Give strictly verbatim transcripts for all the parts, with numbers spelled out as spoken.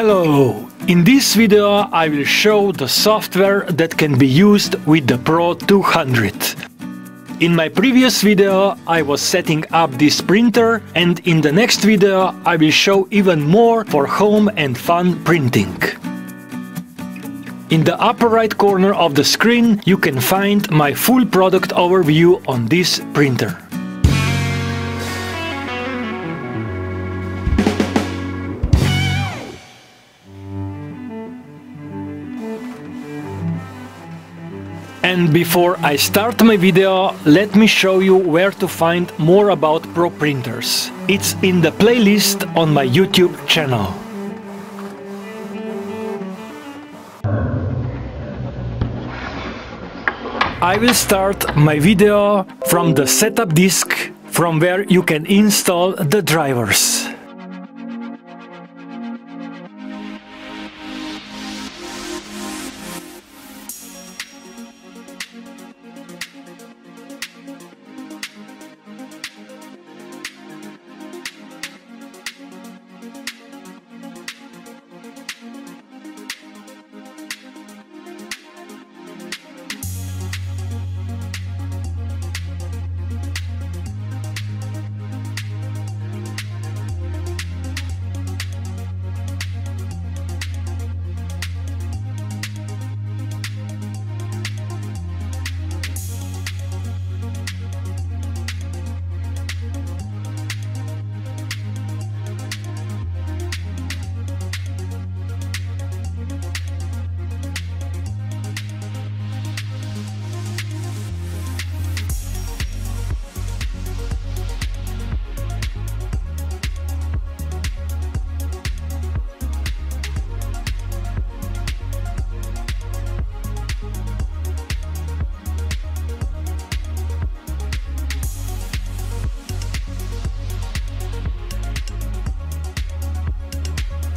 Hello! In this video I will show the software that can be used with the Pro two hundred. In my previous video I was setting up this printer, and in the next video I will show even more for home and fun printing. In the upper right corner of the screen you can find my full product overview on this printer. And before I start my video, let me show you where to find more about Pro printers. It's in the playlist on my YouTube channel. I will start my video from the setup disk, from where you can install the drivers.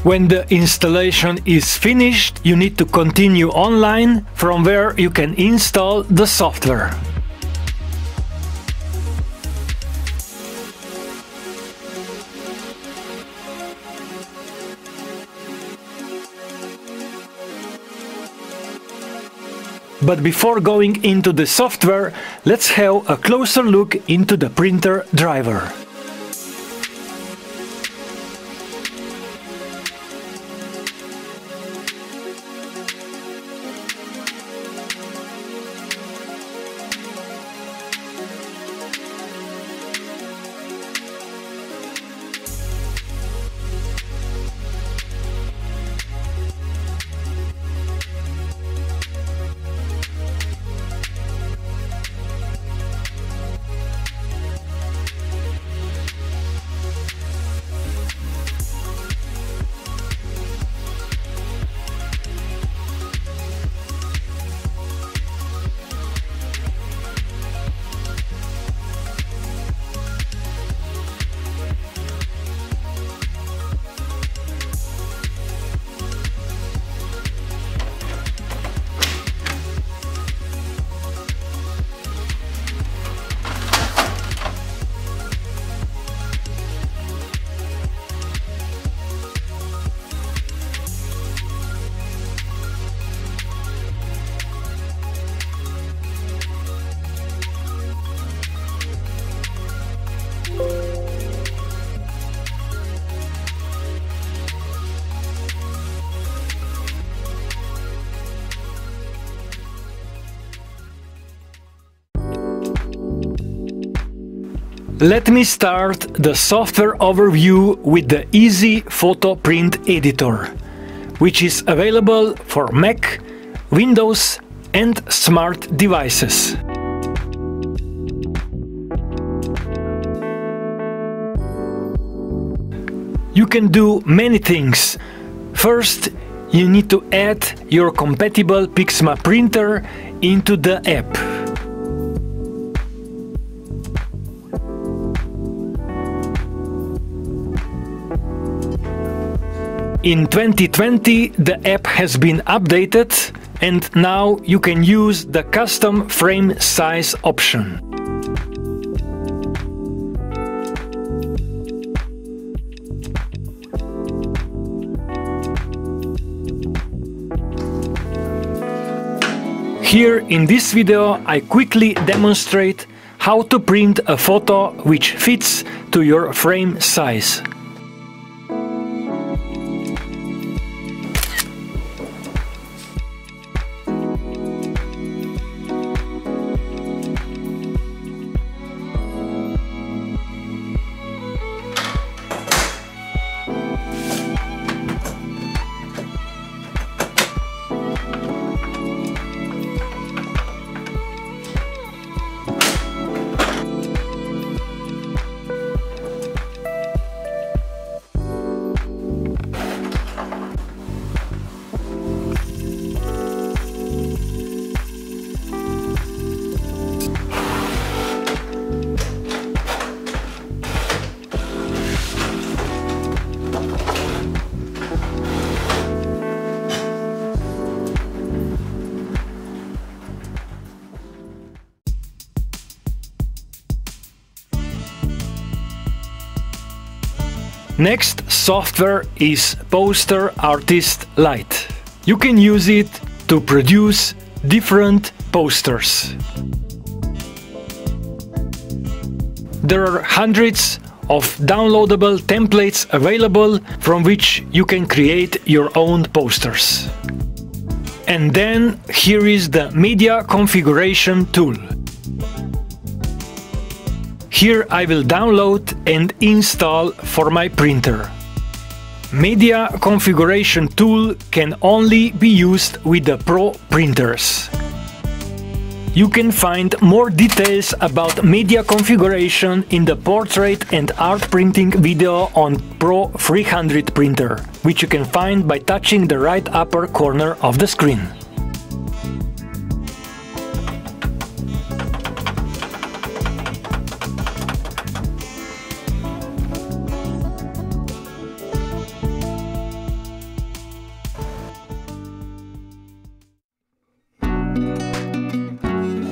When the installation is finished, you need to continue online, from where you can install the software. But before going into the software, let's have a closer look into the printer driver. Let me start the software overview with the Easy Photo Print Editor, which is available for Mac, Windows and smart devices. You can do many things. First, you need to add your compatible Pixma printer into the app. In twenty twenty, the app has been updated, and now you can use the custom frame size option. Here in this video I quickly demonstrate how to print a photo which fits to your frame size. Next software is Poster Artist Lite. You can use it to produce different posters. There are hundreds of downloadable templates available from which you can create your own posters. And then here is the Media Configuration Tool. Here I will download and install for my printer. Media Configuration Tool can only be used with the Pro printers. You can find more details about media configuration in the portrait and art printing video on Pro three hundred printer, which you can find by touching the right upper corner of the screen.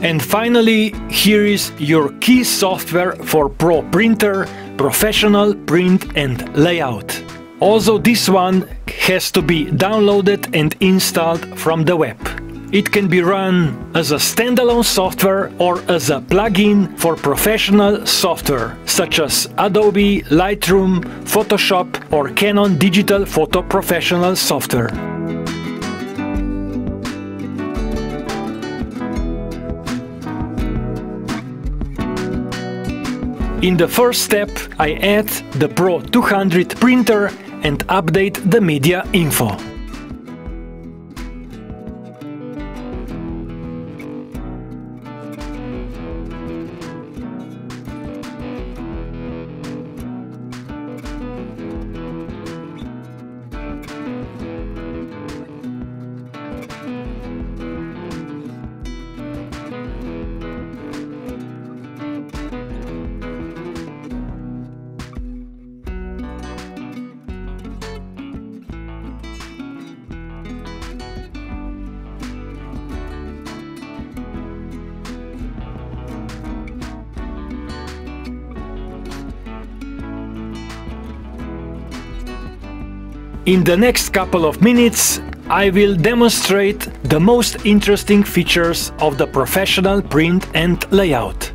And finally, here is your key software for Pro Printer, Professional Print and Layout. Also this one has to be downloaded and installed from the web. It can be run as a standalone software or as a plugin for professional software, such as Adobe Lightroom, Photoshop or Canon Digital Photo Professional software. In the first step, I add the Pro two hundred printer and update the media info. In the next couple of minutes, I will demonstrate the most interesting features of the Professional Print and Layout.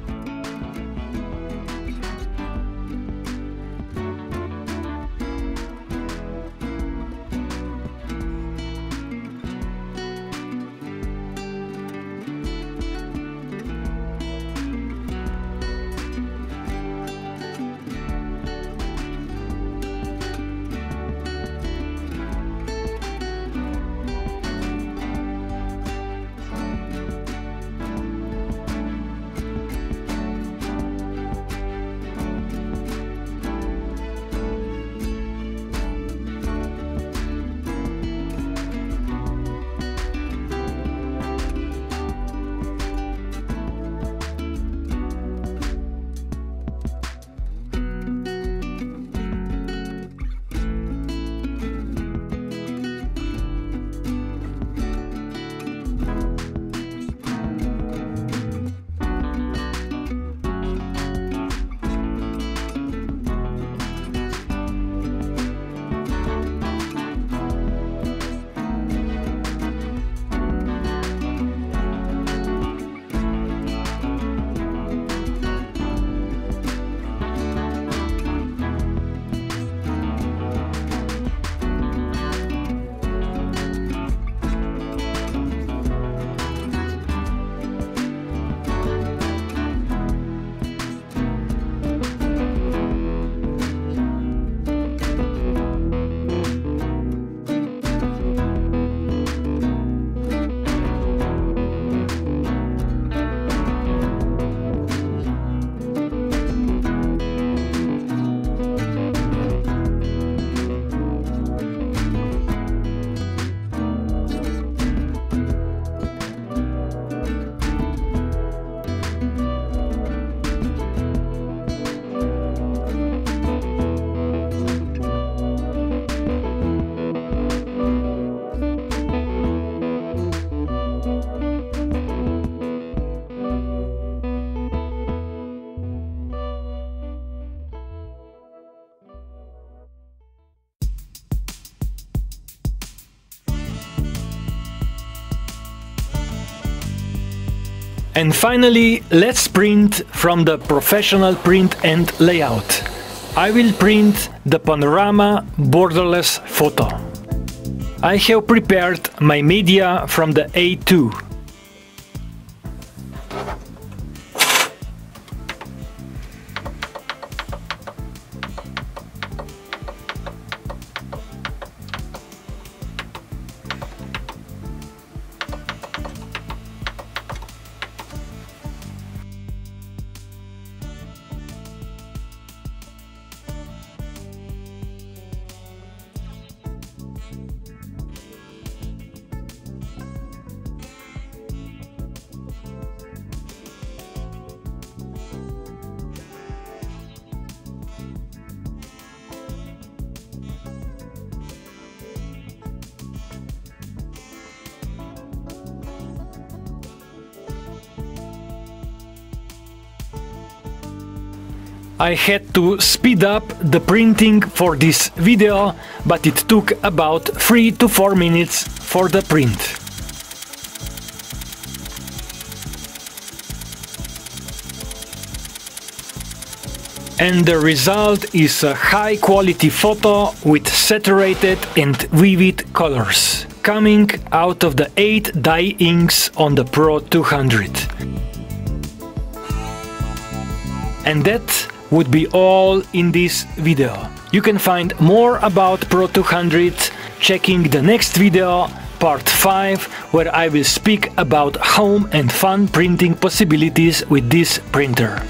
And finally, let's print from the Professional Print and Layout. I will print the panorama borderless photo. I have prepared my media from the A two. I had to speed up the printing for this video, but it took about three to four minutes for the print. And the result is a high quality photo with saturated and vivid colors, coming out of the eight dye inks on the Pro two hundred. And that would be all in this video. You can find more about Pro two hundred checking the next video, part five, where I will speak about home and fun printing possibilities with this printer.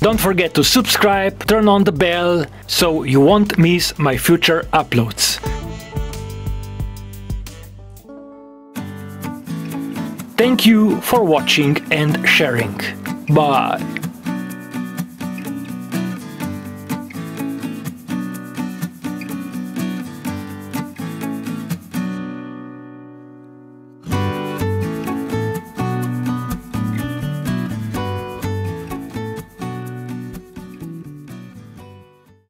Don't forget to subscribe, turn on the bell, so you won't miss my future uploads. Thank you for watching and sharing. Bye!